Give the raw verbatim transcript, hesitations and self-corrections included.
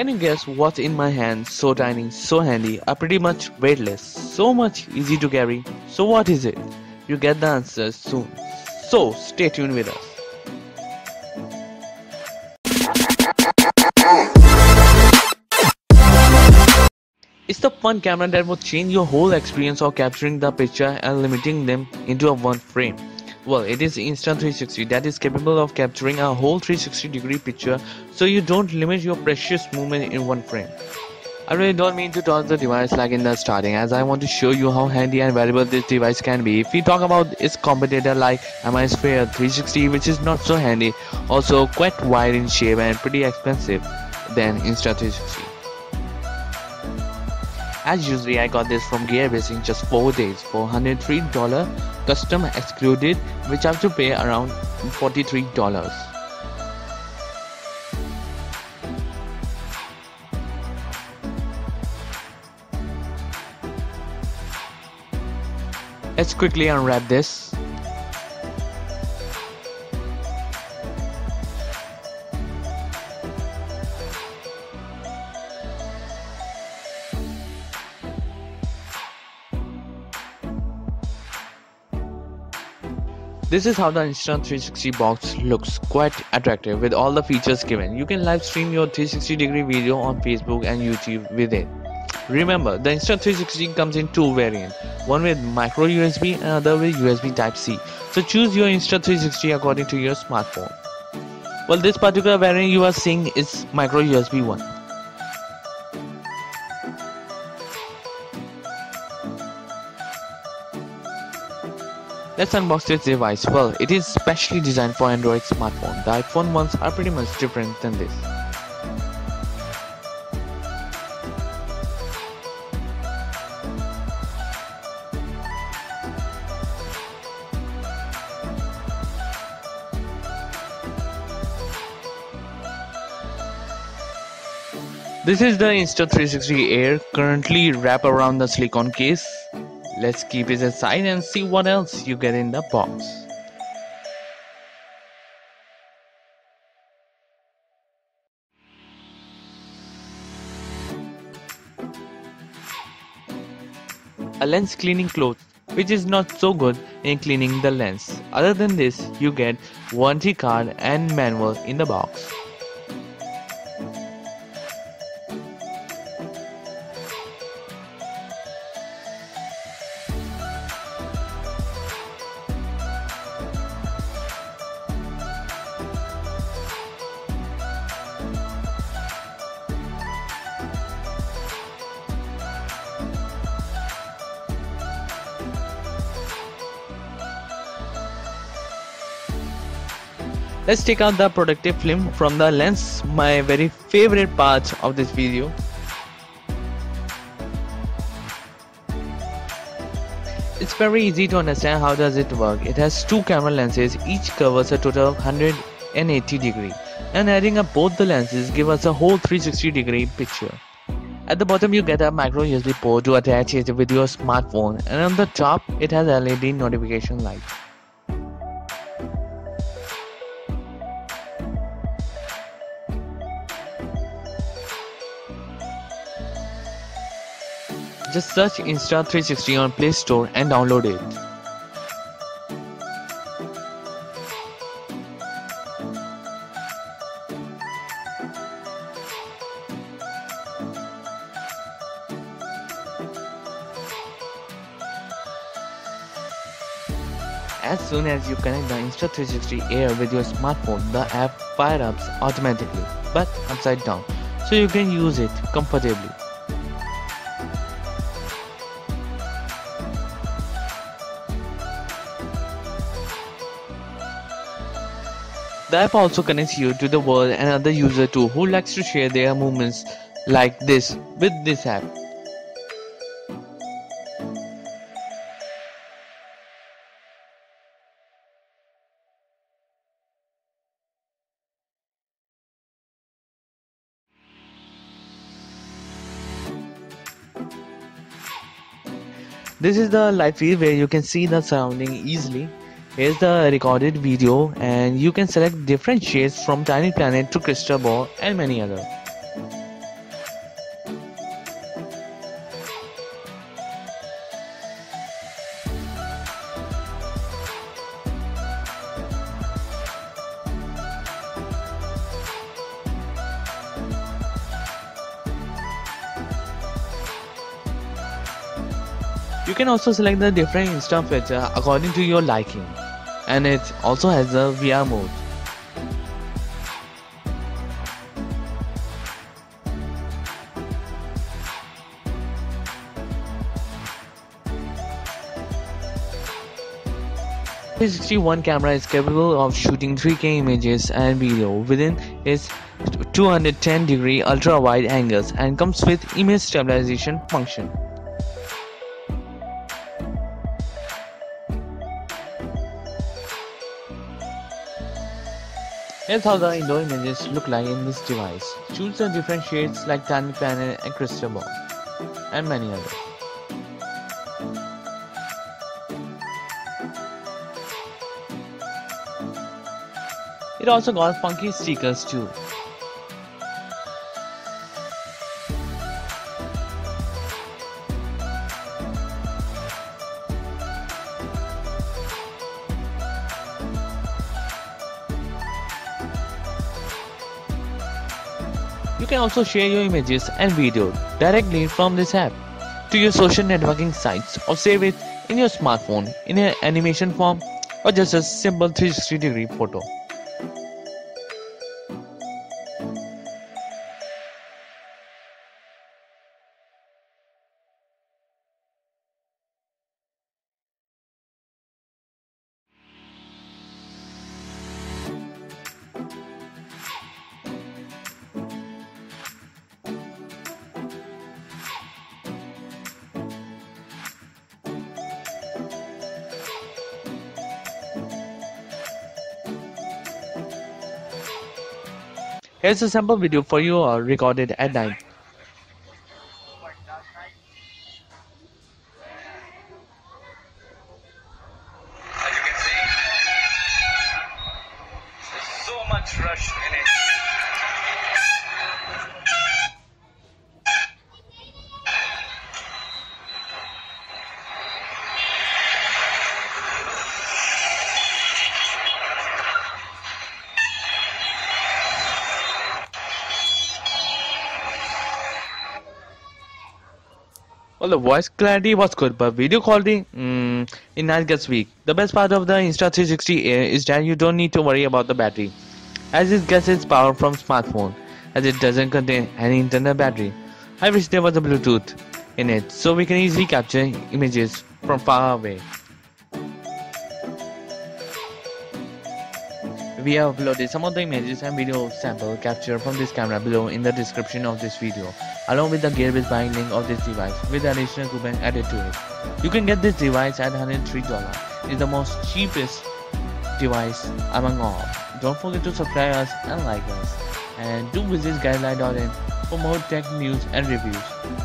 Can you guess what's in my hand? So tiny, so handy, are pretty much weightless, so much easy to carry. So what is it? You get the answers soon. So stay tuned with us. It's the one camera that will change your whole experience of capturing the picture and limiting them into a one frame. Well, it is Insta three sixty that is capable of capturing a whole three sixty degree picture, so you don't limit your precious movement in one frame. I really don't mean to toss the device like in the starting, as I want to show you how handy and valuable this device can be. If we talk about its competitor like MISphere three sixty, which is not so handy, also quite wide in shape and pretty expensive than Insta three sixty. As usually, I got this from Gearbest in just four days for one hundred three dollars, custom excluded, which I have to pay around forty-three dollars. Let's quickly unwrap this. This is how the Insta three sixty box looks, quite attractive with all the features given. You can live stream your three sixty degree video on Facebook and YouTube with it. Remember, the Insta three sixty comes in two variants, one with micro U S B and other with U S B Type C. So choose your Insta three sixty according to your smartphone. Well, this particular variant you are seeing is micro U S B one. Let's unbox this device. Well, it is specially designed for Android smartphone. The iPhone ones are pretty much different than this. This is the Insta three sixty Air, currently wrapped around the silicone case. Let's keep it aside and see what else you get in the box. A lens cleaning cloth, which is not so good in cleaning the lens. Other than this, you get warranty card and manual in the box. Let's take out the protective film from the lens, my very favorite part of this video. It's very easy to understand how does it work. It has two camera lenses, each covers a total of one hundred eighty degree, and adding up both the lenses give us a whole three sixty degree picture. At the bottom you get a micro U S B port to attach it with your smartphone, and on the top it has L E D notification light. Just search Insta three sixty on Play Store and download it. As soon as you connect the Insta three sixty Air with your smartphone, the app fires up automatically, but upside down, so you can use it comfortably. The app also connects you to the world and other user too who likes to share their moments like this with this app. This is the live feed where you can see the surrounding easily. Here's the recorded video, and you can select different shades from tiny planet to crystal ball and many other. You can also select the different Insta feature according to your liking, and it also has the V R mode. three sixty-one camera is capable of shooting three K images and video within its two hundred ten degree ultra wide angles and comes with image stabilization function. Here's how the indoor images look like in this device. Choose the different shades like tiny panel and crystal ball and many others. It also got funky stickers too. You can also share your images and video directly from this app to your social networking sites, or save it in your smartphone in an animation form or just a simple three sixty degree photo. Here's a sample video for you uh, recorded at night. As you can see, there's so much rush in it. Well, the voice clarity was good, but video quality, mm, in night gets weak. The best part of the Insta three sixty Air is that you don't need to worry about the battery, as it gets its power from smartphone, as it doesn't contain any internal battery. I wish there was a Bluetooth in it, so we can easily capture images from far away. We have uploaded some of the images and video sample captured from this camera below in the description of this video, along with the Gearbest buying link of this device with additional coupon added to it. You can get this device at one hundred three dollars. It's the most cheapest device among all. Don't forget to subscribe us and like us, and do visit gadgetlite dot in for more tech news and reviews.